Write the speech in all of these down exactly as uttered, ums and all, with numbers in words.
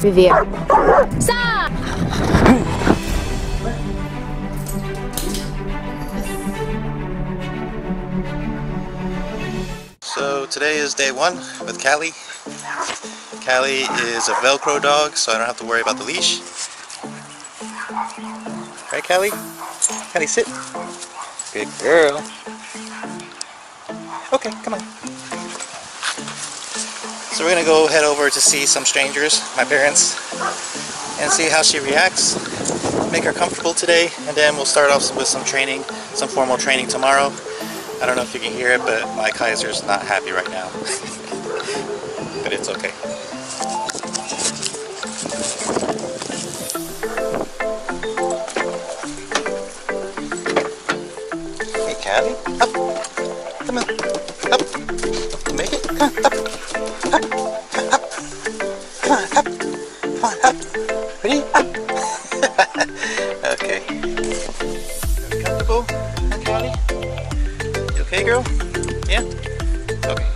Vivier. Sa! So today is day one with Callie. Callie is a Velcro dog, so I don't have to worry about the leash. Right, Callie? Callie, sit. Good girl. Okay, come on. So we're gonna go head over to see some strangers, my parents, and see how she reacts, make her comfortable today, and then we'll start off with some training, some formal training tomorrow. I don't know if you can hear it, but my Kaiser's not happy right now. But it's okay. Hey, Callie, up, come on, up, make it, come on, up, up, up, come on, up, come on, up, ready, up. Okay. Comfortable, huh, Callie? You okay, girl? Yeah? Okay.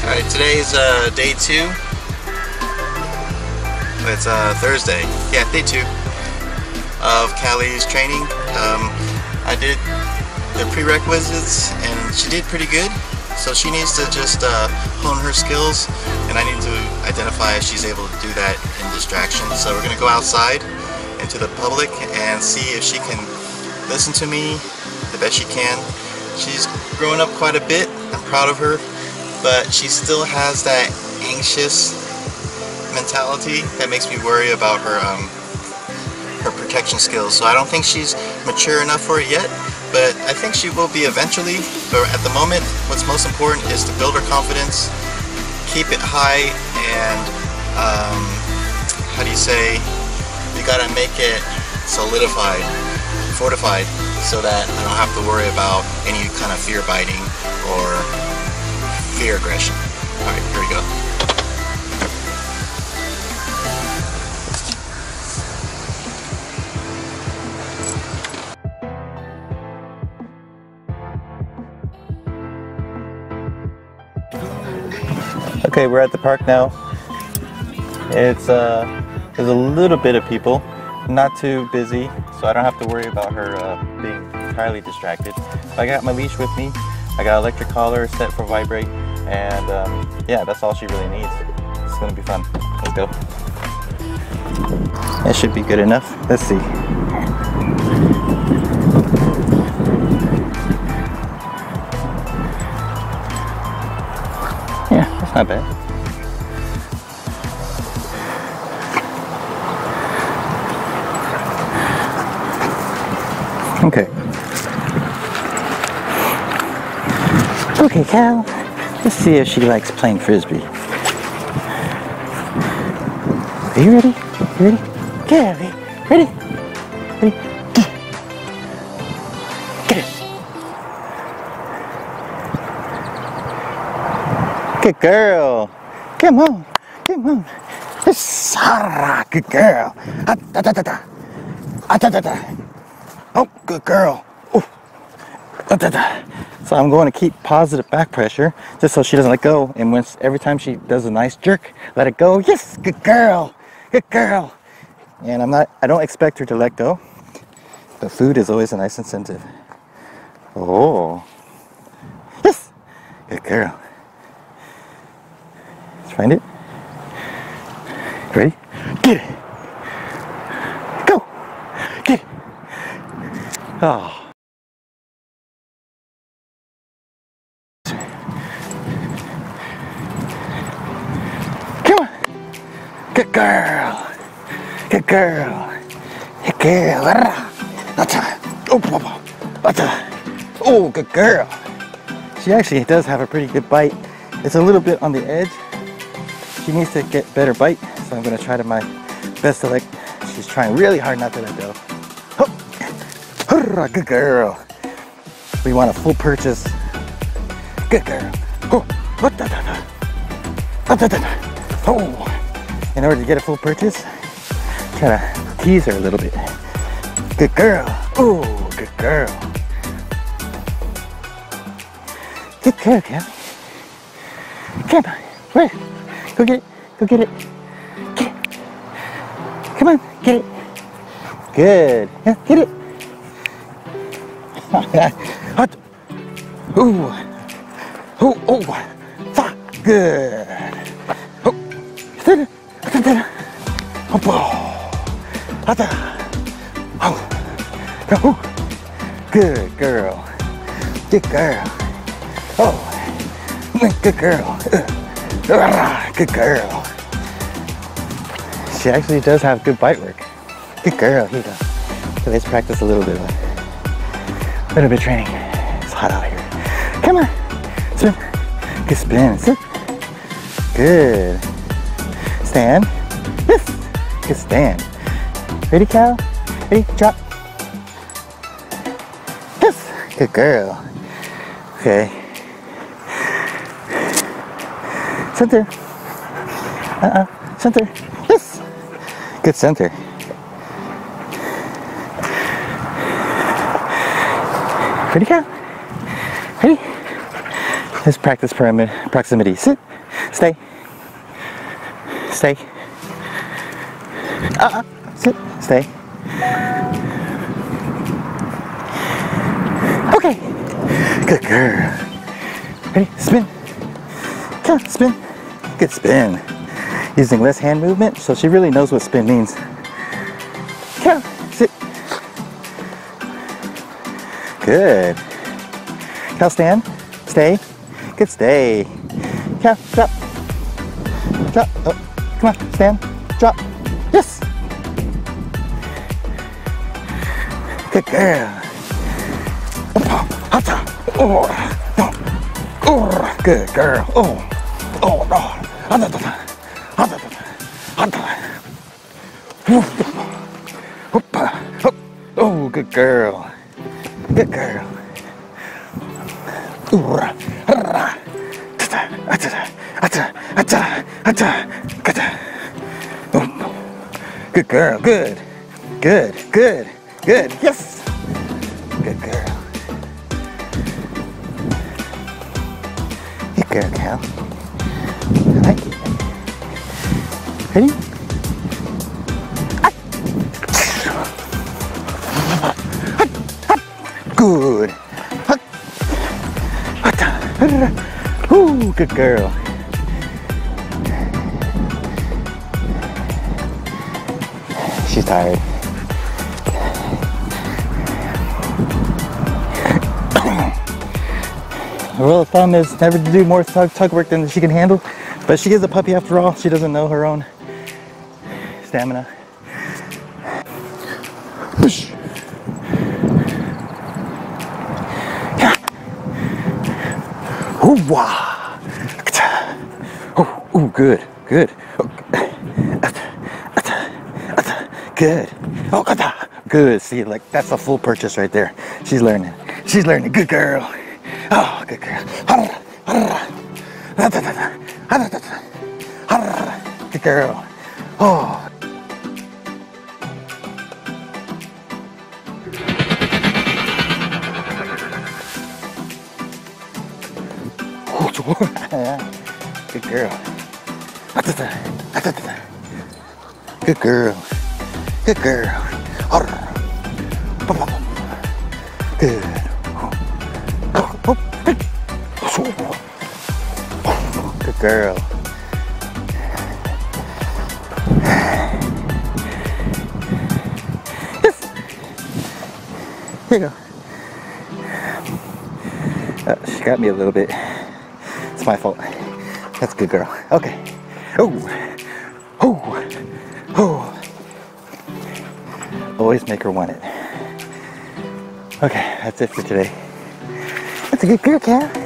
Alright, today's uh, day two. It's uh, Thursday. Yeah, day two of Callie's training. Um, I did the prerequisites and she did pretty good. So she needs to just uh, hone her skills, and I need to identify if she's able to do that in distraction. So we're going to go outside into the public and see if she can listen to me the best she can. She's grown up quite a bit. I'm proud of her. But she still has that anxious mentality that makes me worry about her um, her protection skills. So I don't think she's mature enough for it yet, but I think she will be eventually. But at the moment, what's most important is to build her confidence, keep it high, and um, how do you say, you gotta make it solidified, fortified, so that I don't have to worry about any kind of fear biting or fear aggression. Alright, here we go. Okay, we're at the park now. It's uh, there's a little bit of people, not too busy, so I don't have to worry about her uh, being entirely distracted. I got my leash with me. I got an electric collar set for vibrate. And um, yeah, that's all she really needs. It's gonna be fun. Let's go. That should be good enough. Let's see. Yeah, that's not bad. Okay. Okay, Cal. Let's see if she likes playing frisbee. Are you ready? You ready? Get it, ready? Ready? Get it. Good girl. Come on. Come on. Good girl. Oh, good girl. So I'm going to keep positive back pressure just so she doesn't let go, and once every time she does a nice jerk, let it go. Yes, good girl, good girl. And I'm not I don't expect her to let go, but food is always a nice incentive. Oh yes, good girl. Let's find it. Ready? Get it. Go. Get it. Oh. Good girl. Good girl. Good girl. Oh, good girl. She actually does have a pretty good bite. It's a little bit on the edge. She needs to get better bite, so I'm going to try to my best to like. She's trying really hard not to let go. Oh, good girl. We want a full purchase. Good girl. Oh, in order to get a full purchase, try to tease her a little bit. Good girl. Oh, good girl. Good girl, Callie. Come on, where? Go get it. Go get it. Get it. Come on, get it. Good. Yeah, get it. Hot. Ooh. Ooh. Oh. Good. Oh. Oh. Good girl. Good girl. Oh. Good girl. Good girl. She actually does have good bite work. Good girl. Here you go. So let's practice a little bit. A little bit of training. It's hot out here. Come on. Swim. Good spin. Sit. Good. Stand. Yes. Good stand. Ready, Cal? Ready? Drop. Yes. Good girl. Okay. Center. Uh-uh. Center. Yes. Good center. Ready, Cal? Ready? Let's practice proximity. Sit. Stay. Stay. Uh-uh. Sit. Stay. Okay. Good girl. Ready? Spin. Come on. Spin. Good spin. Using less hand movement, so she really knows what spin means. Come, sit. Good. Cal, stand. Stay. Good stay. Cal, drop. Drop. Oh, come on, stand. Drop. Yes. Good girl. Good girl. Oh. Oh no. Oh, good girl. Good girl. Good girl. Good. Good. Good. Good. Yes. Good girl. Good girl, Cal. Ready? Good. Ooh, good girl. She's tired. The rule of thumb is never to do more tug, tug work than she can handle, but she is a puppy after all. She doesn't know her own stamina. Push. Ooh, wow. Oh, ooh, good, good. Good. Oh, good. See, like that's a full purchase right there. She's learning. She's learning. Good girl. Oh, good girl. Good girl. Oh. Good girl. Good girl. Good girl. Good. Good girl. Yes. Here you go. Oh, she got me a little bit. It's my fault. That's a good girl. Okay. Oh. Oh. Oh. Always make her want it. Okay, that's it for today. That's a good girl, Cal.